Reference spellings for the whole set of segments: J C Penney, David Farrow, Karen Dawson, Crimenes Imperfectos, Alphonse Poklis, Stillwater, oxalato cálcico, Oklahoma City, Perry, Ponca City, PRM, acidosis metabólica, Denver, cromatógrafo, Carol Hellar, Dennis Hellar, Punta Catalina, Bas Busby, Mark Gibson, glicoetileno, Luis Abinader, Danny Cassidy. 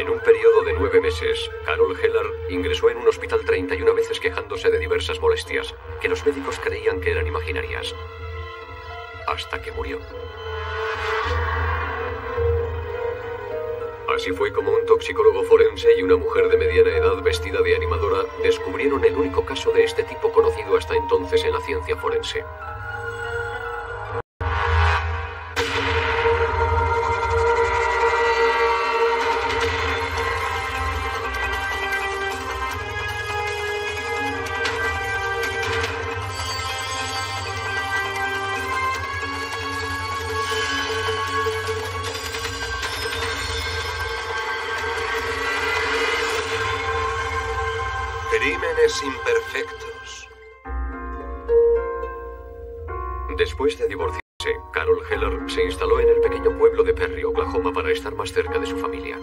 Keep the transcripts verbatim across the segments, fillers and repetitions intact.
En un periodo de nueve meses, Carol Hellar ingresó en un hospital treinta y una veces quejándose de diversas molestias que los médicos creían que eran imaginarias, hasta que murió. Así fue como un toxicólogo forense y una mujer de mediana edad vestida de animadora descubrieron el único caso de este tipo conocido hasta entonces en la ciencia forense. Imperfectos. Después de divorciarse, Carol Hellar se instaló en el pequeño pueblo de Perry, Oklahoma, para estar más cerca de su familia.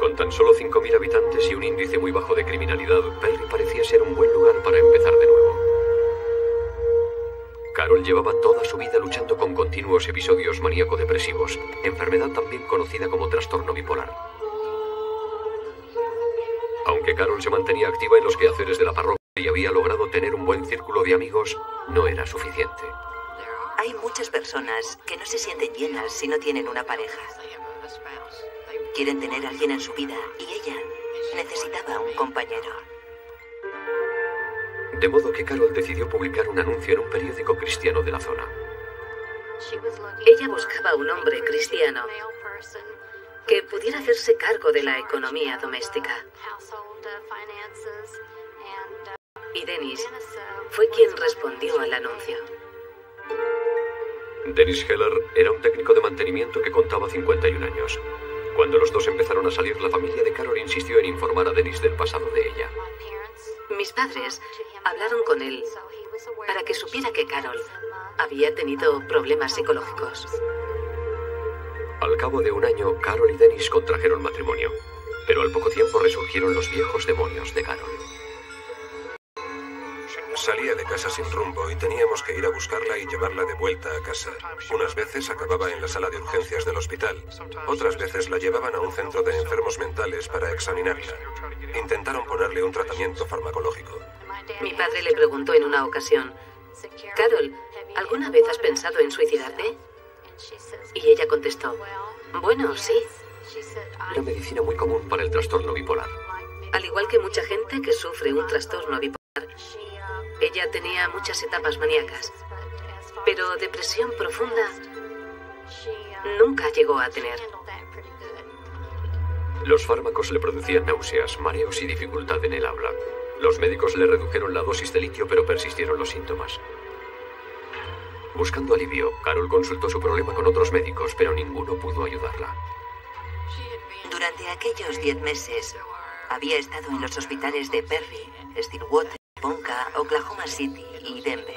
Con tan solo cinco mil habitantes y un índice muy bajo de criminalidad, Perry parecía ser un buen lugar para empezar de nuevo. Carol llevaba toda su vida luchando con continuos episodios maníaco-depresivos, enfermedad también conocida como trastorno bipolar. Aunque Carol se mantenía activa en los quehaceres de la parroquia y había logrado tener un buen círculo de amigos, no era suficiente. Hay muchas personas que no se sienten llenas si no tienen una pareja. Quieren tener a alguien en su vida y ella necesitaba un compañero. De modo que Carol decidió publicar un anuncio en un periódico cristiano de la zona. Ella buscaba un hombre cristiano que pudiera hacerse cargo de la economía doméstica. Y Dennis fue quien respondió al anuncio. Dennis Hellar era un técnico de mantenimiento que contaba cincuenta y un años. Cuando los dos empezaron a salir, la familia de Carol insistió en informar a Dennis del pasado de ella. Mis padres hablaron con él para que supiera que Carol había tenido problemas psicológicos. Al cabo de un año, Carol y Dennis contrajeron matrimonio, pero al poco tiempo resurgieron los viejos demonios de Carol. Salía de casa sin rumbo y teníamos que ir a buscarla y llevarla de vuelta a casa. Unas veces acababa en la sala de urgencias del hospital, otras veces la llevaban a un centro de enfermos mentales para examinarla. Intentaron ponerle un tratamiento farmacológico. Mi padre le preguntó en una ocasión, «Carol, ¿alguna vez has pensado en suicidarte?» Y ella contestó, «Bueno, sí». Una medicina muy común para el trastorno bipolar. Al igual que mucha gente que sufre un trastorno bipolar, ella tenía muchas etapas maníacas, pero depresión profunda nunca llegó a tener. Los fármacos le producían náuseas, mareos y dificultad en el habla. Los médicos le redujeron la dosis de litio, pero persistieron los síntomas. Buscando alivio, Carol consultó su problema con otros médicos, pero ninguno pudo ayudarla. Durante aquellos diez meses, había estado en los hospitales de Perry, Stillwater, Ponca, Oklahoma City y Denver.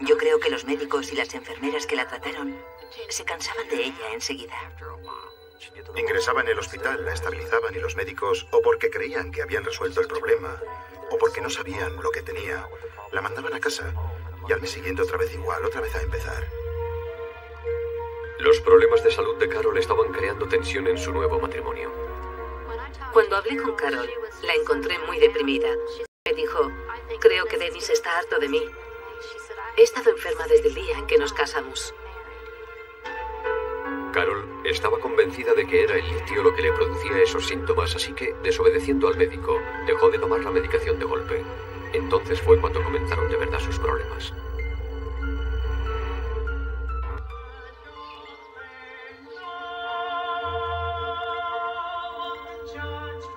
Yo creo que los médicos y las enfermeras que la trataron se cansaban de ella enseguida. Ingresaba en el hospital, la estabilizaban y los médicos, o porque creían que habían resuelto el problema, o porque no sabían lo que tenía, la mandaban a casa y al mes siguiente otra vez igual, otra vez a empezar. Los problemas de salud de Carol estaban creando tensión en su nuevo matrimonio. Cuando hablé con Carol, la encontré muy deprimida. Me dijo, creo que Dennis está harto de mí. He estado enferma desde el día en que nos casamos. Carol estaba convencida de que era el litio lo que le producía esos síntomas, así que, desobedeciendo al médico, dejó de tomar la medicación de golpe. Entonces fue cuando comenzaron de verdad sus problemas.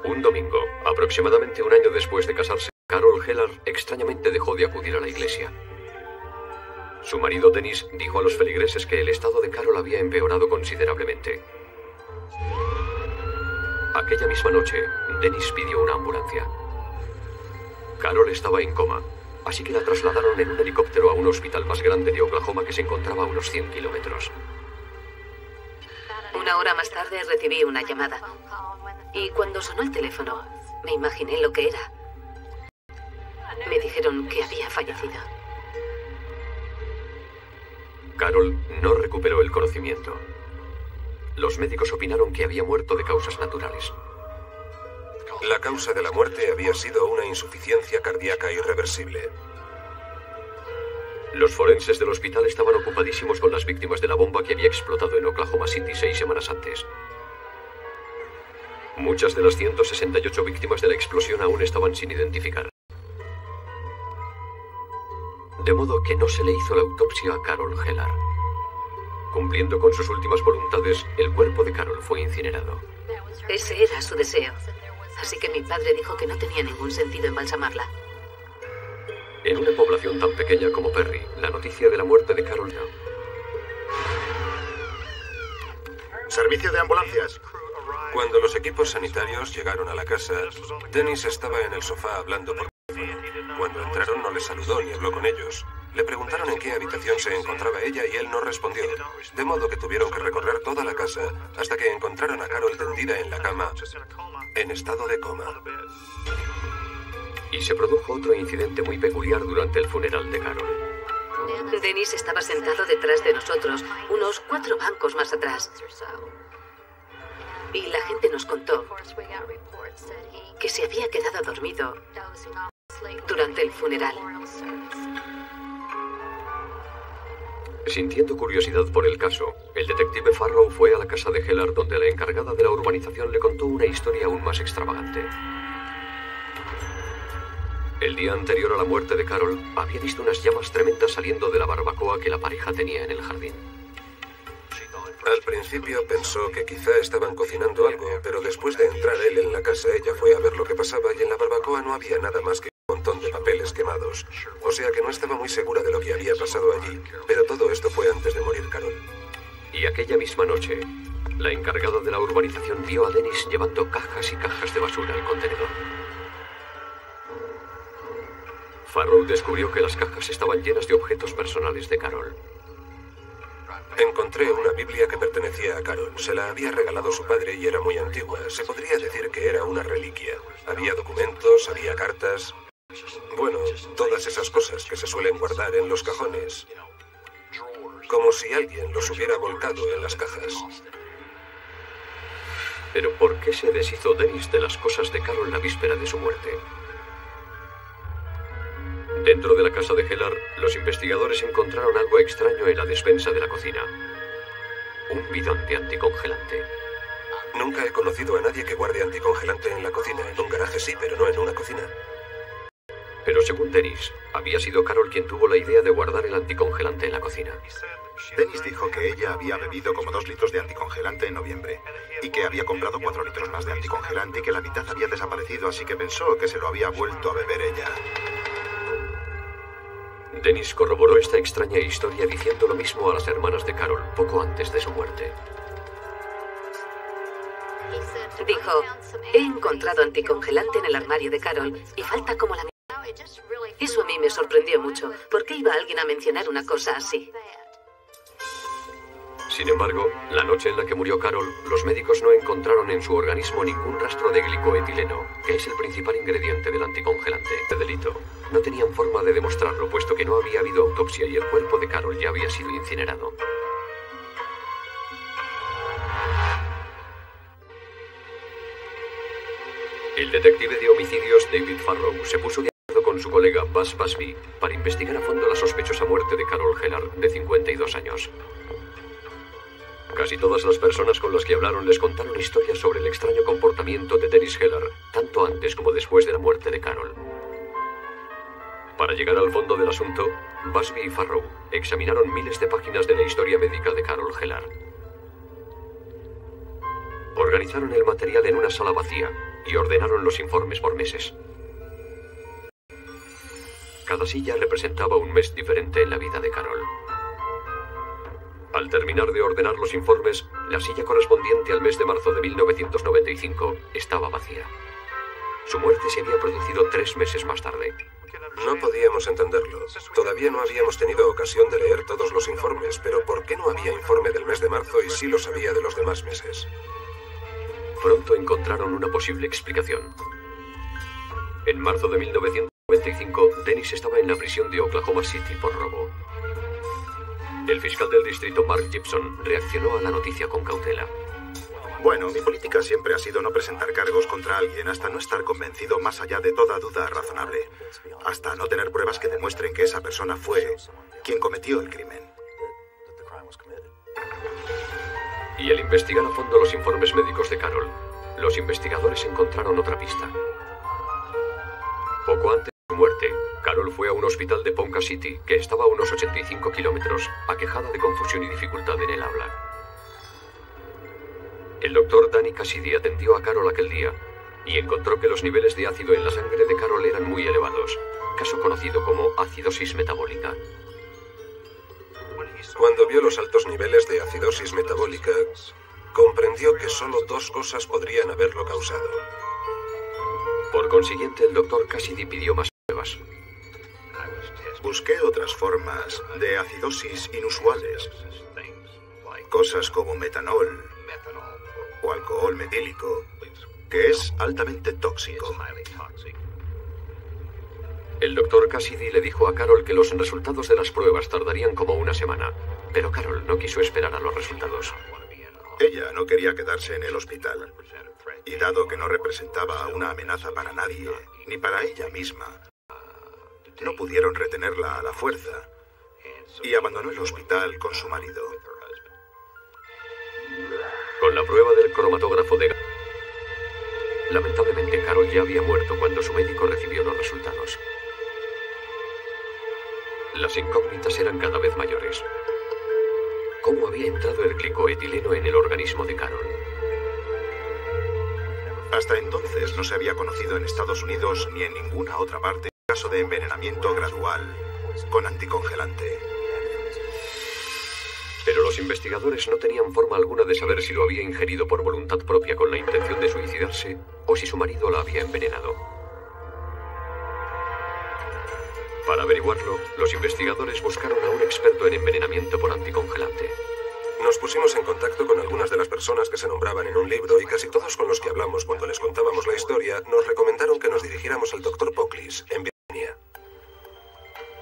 Un domingo, aproximadamente un año después de casarse, Carol Hellar extrañamente dejó de acudir a la iglesia. Su marido Dennis dijo a los feligreses que el estado de Carol había empeorado considerablemente. Aquella misma noche, Dennis pidió una ambulancia. Carol estaba en coma, así que la trasladaron en un helicóptero a un hospital más grande de Oklahoma que se encontraba a unos cien kilómetros. Una hora más tarde recibí una llamada. Y cuando sonó el teléfono, me imaginé lo que era. Me dijeron que había fallecido. Carol no recuperó el conocimiento. Los médicos opinaron que había muerto de causas naturales. La causa de la muerte había sido una insuficiencia cardíaca irreversible. Los forenses del hospital estaban ocupadísimos con las víctimas de la bomba que había explotado en Oklahoma City seis semanas antes. Muchas de las ciento sesenta y ocho víctimas de la explosión aún estaban sin identificar. De modo que no se le hizo la autopsia a Carol Hellar. Cumpliendo con sus últimas voluntades, el cuerpo de Carol fue incinerado. Ese era su deseo. Así que mi padre dijo que no tenía ningún sentido embalsamarla. En una población tan pequeña como Perry, la noticia de la muerte de Carol... ¡Servicio de ambulancias! Cuando los equipos sanitarios llegaron a la casa, Dennis estaba en el sofá hablando por teléfono. Cuando entraron no les saludó ni habló con ellos. Le preguntaron en qué habitación se encontraba ella y él no respondió, de modo que tuvieron que recorrer toda la casa hasta que encontraron a Carol tendida en la cama, en estado de coma. Y se produjo otro incidente muy peculiar durante el funeral de Carol. Dennis estaba sentado detrás de nosotros, unos cuatro bancos más atrás. Y la gente nos contó que se había quedado dormido durante el funeral. Sintiendo curiosidad por el caso, el detective Farrow fue a la casa de Hellar, donde la encargada de la urbanización le contó una historia aún más extravagante. El día anterior a la muerte de Carol, había visto unas llamas tremendas saliendo de la barbacoa que la pareja tenía en el jardín. Al principio pensó que quizá estaban cocinando algo, pero después de entrar él en la casa, ella fue a ver lo que pasaba y en la barbacoa no había nada más que un montón de papeles quemados. O sea que no estaba muy segura de lo que había pasado allí, pero todo esto fue antes de morir Carol. Y aquella misma noche, la encargada de la urbanización vio a Dennis llevando cajas y cajas de basura al contenedor. Farrow descubrió que las cajas estaban llenas de objetos personales de Carol. Encontré una Biblia que pertenecía a Carol. Se la había regalado su padre y era muy antigua. Se podría decir que era una reliquia. Había documentos, había cartas... Bueno, todas esas cosas que se suelen guardar en los cajones. Como si alguien los hubiera volcado en las cajas. Pero ¿por qué se deshizo Dennis de las cosas de Carol la víspera de su muerte? Dentro de la casa de Hellar, los investigadores encontraron algo extraño en la despensa de la cocina. Un bidón de anticongelante. Nunca he conocido a nadie que guarde anticongelante en la cocina. En un garaje sí, pero no en una cocina. Pero según Dennis, había sido Carol quien tuvo la idea de guardar el anticongelante en la cocina. Dennis dijo que ella había bebido como dos litros de anticongelante en noviembre y que había comprado cuatro litros más de anticongelante y que la mitad había desaparecido, así que pensó que se lo había vuelto a beber ella. Dennis corroboró esta extraña historia diciendo lo mismo a las hermanas de Carol poco antes de su muerte. Dijo, he encontrado anticongelante en el armario de Carol y falta como la mitad. Eso a mí me sorprendió mucho. ¿Por qué iba alguien a mencionar una cosa así? Sin embargo, la noche en la que murió Carol, los médicos no encontraron en su organismo ningún rastro de glicoetileno, que es el principal ingrediente del anticongelante. Este delito no tenían forma de demostrarlo, puesto que no había habido autopsia y el cuerpo de Carol ya había sido incinerado. El detective de homicidios David Farrow se puso de acuerdo con su colega Bas Busby para investigar a fondo la sospechosa muerte de Carol Hellar, de cincuenta y dos años. Casi todas las personas con las que hablaron les contaron historias sobre el extraño comportamiento de Dennis Hellar, tanto antes como después de la muerte de Carol. Para llegar al fondo del asunto, Busby y Farrow examinaron miles de páginas de la historia médica de Carol Hellar. Organizaron el material en una sala vacía y ordenaron los informes por meses. Cada silla representaba un mes diferente en la vida de Carol. Al terminar de ordenar los informes, la silla correspondiente al mes de marzo de mil novecientos noventa y cinco estaba vacía. Su muerte se había producido tres meses más tarde. No podíamos entenderlo. Todavía no habíamos tenido ocasión de leer todos los informes, pero ¿por qué no había informe del mes de marzo y sí los había de los demás meses? Pronto encontraron una posible explicación. En marzo de mil novecientos noventa y cinco, Dennis estaba en la prisión de Oklahoma City por robo. El fiscal del distrito, Mark Gibson, reaccionó a la noticia con cautela. Bueno, mi política siempre ha sido no presentar cargos contra alguien hasta no estar convencido más allá de toda duda razonable, hasta no tener pruebas que demuestren que esa persona fue quien cometió el crimen. Y al investigar a fondo los informes médicos de Carol, los investigadores encontraron otra pista. Poco antes de su muerte, Carol fue a un hospital de Ponca City, que estaba a unos ochenta y cinco kilómetros, aquejada de confusión y dificultad en el habla. El doctor Danny Cassidy atendió a Carol aquel día y encontró que los niveles de ácido en la sangre de Carol eran muy elevados, caso conocido como acidosis metabólica. Cuando vio los altos niveles de acidosis metabólica, comprendió que solo dos cosas podrían haberlo causado. Por consiguiente, el doctor Cassidy pidió más pruebas. Busqué otras formas de acidosis inusuales, cosas como metanol o alcohol metílico, que es altamente tóxico. El doctor Cassidy le dijo a Carol que los resultados de las pruebas tardarían como una semana, pero Carol no quiso esperar a los resultados. Ella no quería quedarse en el hospital, y dado que no representaba una amenaza para nadie, ni para ella misma, no pudieron retenerla a la fuerza, y abandonó el hospital con su marido. Con la prueba del cromatógrafo de... Lamentablemente, Carol ya había muerto cuando su médico recibió los resultados. Las incógnitas eran cada vez mayores. ¿Cómo había entrado el glicoetileno en el organismo de Carol? Hasta entonces no se había conocido en Estados Unidos ni en ninguna otra parte un caso de envenenamiento gradual con anticongelante. Pero los investigadores no tenían forma alguna de saber si lo había ingerido por voluntad propia con la intención de suicidarse o si su marido la había envenenado. Para averiguarlo, los investigadores buscaron a un experto en envenenamiento por anticongelante. Nos pusimos en contacto con algunas de las personas que se nombraban en un libro y casi todos con los que hablamos cuando les contábamos la historia nos recomendaron que nos dirigiéramos al doctor Poklis en Virginia.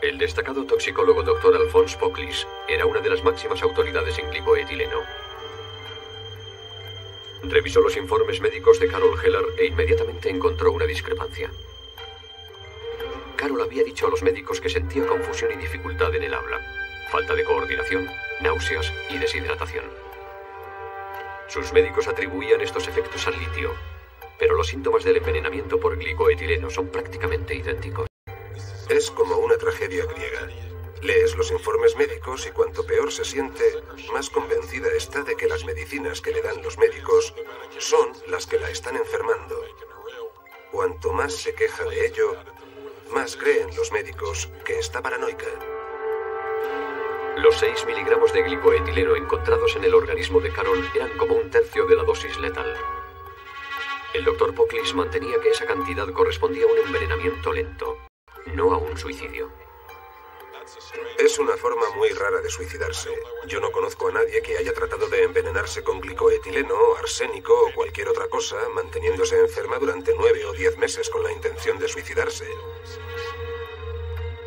El destacado toxicólogo doctor Alphonse Poklis era una de las máximas autoridades en glicoetileno. Revisó los informes médicos de Carol Hellar e inmediatamente encontró una discrepancia. Carol había dicho a los médicos que sentía confusión y dificultad en el habla, falta de coordinación, náuseas y deshidratación. Sus médicos atribuían estos efectos al litio, pero los síntomas del envenenamiento por glicoetileno son prácticamente idénticos. Es como una tragedia griega. Lees los informes médicos y cuanto peor se siente, más convencida está de que las medicinas que le dan los médicos son las que la están enfermando. Cuanto más se queja de ello, más creen los médicos que está paranoica. Los seis miligramos de glicoetileno encontrados en el organismo de Carol eran como un tercio de la dosis letal. El doctor Poklis mantenía que esa cantidad correspondía a un envenenamiento lento, no a un suicidio. Es una forma muy rara de suicidarse. Yo no conozco a nadie que haya tratado de envenenarse con glicoetileno, arsénico o cualquier otra cosa, manteniéndose enferma durante nueve o diez meses con la intención de suicidarse.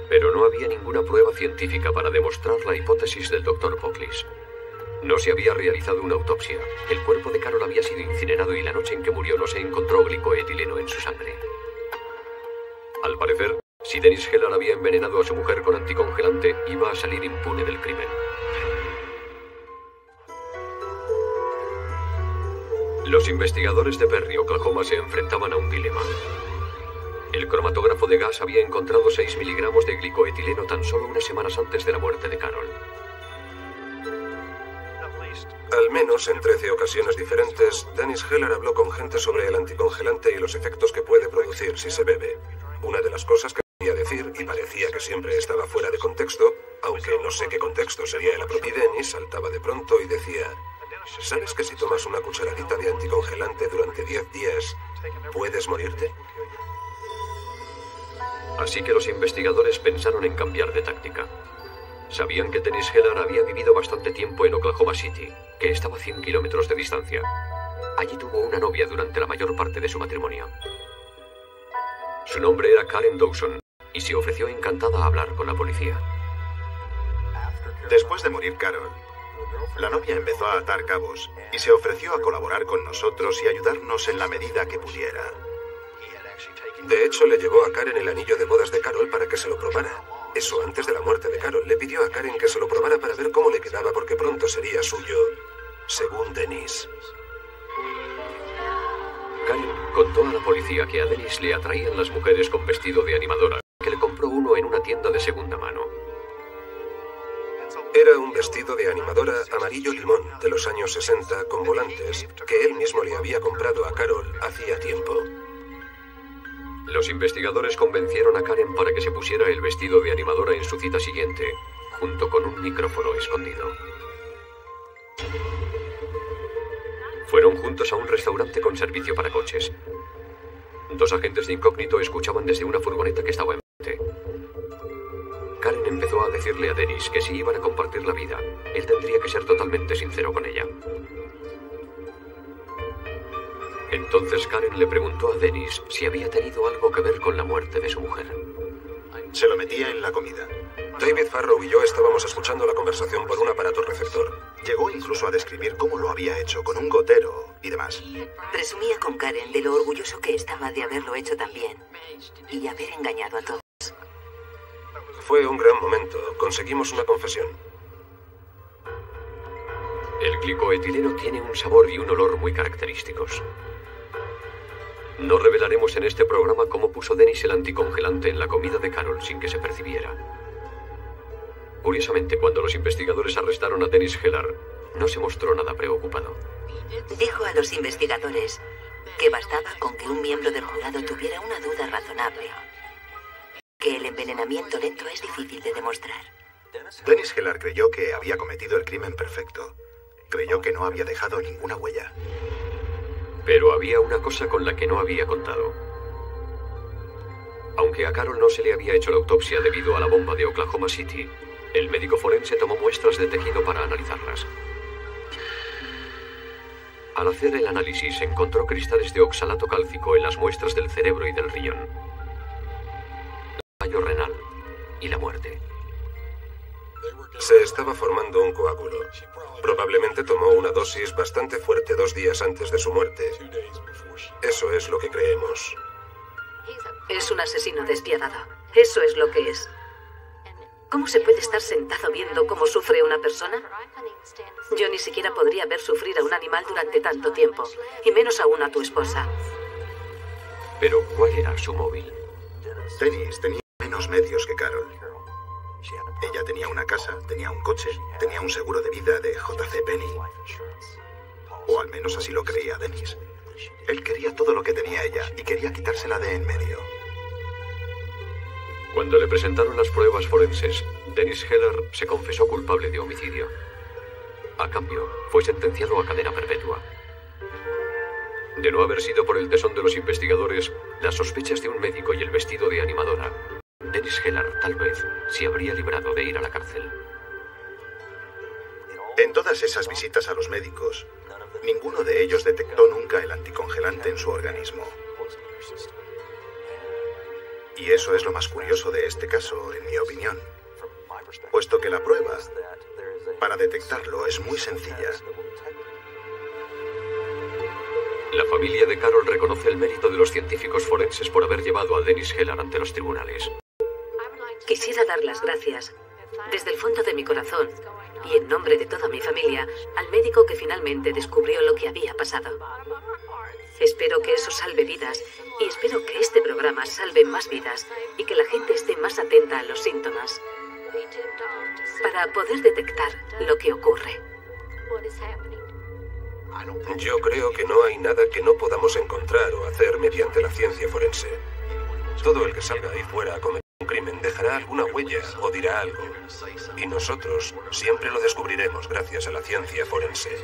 Pero no había ninguna prueba científica para demostrar la hipótesis del doctor Poklis. No se había realizado una autopsia. El cuerpo de Carol había sido incinerado y la noche en que murió no se encontró glicoetileno en su sangre. Al parecer, si Dennis Hellar había envenenado a su mujer con anticongelante, iba a salir impune del crimen. Los investigadores de Perry, Oklahoma, se enfrentaban a un dilema. El cromatógrafo de gas había encontrado seis miligramos de glicoetileno tan solo unas semanas antes de la muerte de Carol. Al menos en trece ocasiones diferentes, Dennis Hellar habló con gente sobre el anticongelante y los efectos que puede producir si se bebe. Una de las cosas que quería decir, y parecía que siempre estaba fuera de contexto, aunque no sé qué contexto sería el apropiado, y Dennis saltaba de pronto y decía: ¿sabes que si tomas una cucharadita de anticongelante durante diez días, puedes morirte? Así que los investigadores pensaron en cambiar de táctica. Sabían que Dennis Hellar había vivido bastante tiempo en Oklahoma City, que estaba a cien kilómetros de distancia. Allí tuvo una novia durante la mayor parte de su matrimonio. Su nombre era Karen Dawson, y se ofreció encantada a hablar con la policía. Después de morir Carol, la novia empezó a atar cabos y se ofreció a colaborar con nosotros y ayudarnos en la medida que pudiera. De hecho, le llevó a Karen el anillo de bodas de Carol para que se lo probara. Eso antes de la muerte de Carol. Le pidió a Karen que se lo probara para ver cómo le quedaba, porque pronto sería suyo, según Dennis. Karen contó a la policía que a Dennis le atraían las mujeres con vestido de animadora, que le compró uno en una tienda de segunda mano. Era un vestido de animadora amarillo limón de los años sesenta con volantes que él mismo le había comprado a Carol hacía tiempo. Los investigadores convencieron a Karen para que se pusiera el vestido de animadora en su cita siguiente, junto con un micrófono escondido. Fueron juntos a un restaurante con servicio para coches. Dos agentes de incógnito escuchaban desde una furgoneta que estaba enfrente. Karen empezó a decirle a Dennis que si iban a compartir la vida, él tendría que ser totalmente sincero con ella. Entonces Karen le preguntó a Dennis si había tenido algo que ver con la muerte de su mujer. Se lo metía en la comida. David Farrow y yo estábamos escuchando la conversación por un aparato receptor. Llegó incluso a describir cómo lo había hecho, con un gotero y demás. Presumía con Karen de lo orgulloso que estaba de haberlo hecho también y haber engañado a todos. Fue un gran momento. Conseguimos una confesión. El glicoetileno tiene un sabor y un olor muy característicos. No revelaremos en este programa cómo puso Dennis el anticongelante en la comida de Carol sin que se percibiera. Curiosamente, cuando los investigadores arrestaron a Dennis Hellar, no se mostró nada preocupado. Dijo a los investigadores que bastaba con que un miembro del jurado tuviera una duda razonable, que el envenenamiento lento es difícil de demostrar. Dennis Hellar creyó que había cometido el crimen perfecto. Creyó que no había dejado ninguna huella. Pero había una cosa con la que no había contado. Aunque a Carol no se le había hecho la autopsia debido a la bomba de Oklahoma City, el médico forense tomó muestras de tejido para analizarlas. Al hacer el análisis, encontró cristales de oxalato cálcico en las muestras del cerebro y del riñón, fallo renal y la muerte. Se estaba formando un coágulo. Probablemente tomó una dosis bastante fuerte dos días antes de su muerte. Eso es lo que creemos. Es un asesino despiadado. Eso es lo que es. ¿Cómo se puede estar sentado viendo cómo sufre una persona? Yo ni siquiera podría ver sufrir a un animal durante tanto tiempo, y menos aún a tu esposa. Pero ¿cuál era su móvil? Dennis tenía menos medios que Carol. Ella tenía una casa, tenía un coche, tenía un seguro de vida de J C Penney. O al menos así lo creía Dennis. Él quería todo lo que tenía ella y quería quitársela de en medio. Cuando le presentaron las pruebas forenses, Dennis Hellar se confesó culpable de homicidio. A cambio, fue sentenciado a cadena perpetua. De no haber sido por el tesón de los investigadores, las sospechas de un médico y el vestido de animadora, Dennis Hellar tal vez se habría librado de ir a la cárcel. En todas esas visitas a los médicos, ninguno de ellos detectó nunca el anticongelante en su organismo. Y eso es lo más curioso de este caso, en mi opinión, puesto que la prueba para detectarlo es muy sencilla. La familia de Carol reconoce el mérito de los científicos forenses por haber llevado a Dennis Hellar ante los tribunales. Quisiera dar las gracias, desde el fondo de mi corazón, y en nombre de toda mi familia, al médico que finalmente descubrió lo que había pasado. Espero que eso salve vidas, y espero que este programa salve más vidas, y que la gente esté más atenta a los síntomas, para poder detectar lo que ocurre. Yo creo que no hay nada que no podamos encontrar o hacer mediante la ciencia forense. Todo el que salga ahí fuera a cometer un crimen dejará alguna huella o dirá algo. Y nosotros siempre lo descubriremos gracias a la ciencia forense.